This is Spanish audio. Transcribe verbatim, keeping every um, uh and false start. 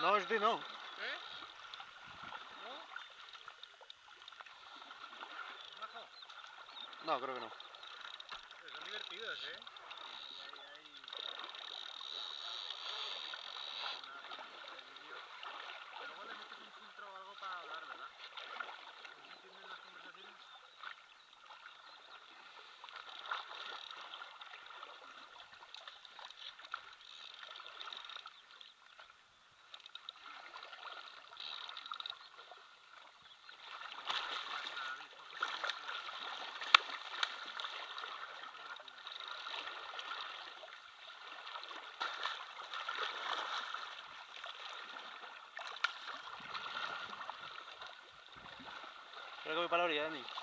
No, vždy no. Eh? No. No, creo que no. Pero son divertidos, ¿eh? Creo que voy para la orilla, Dani.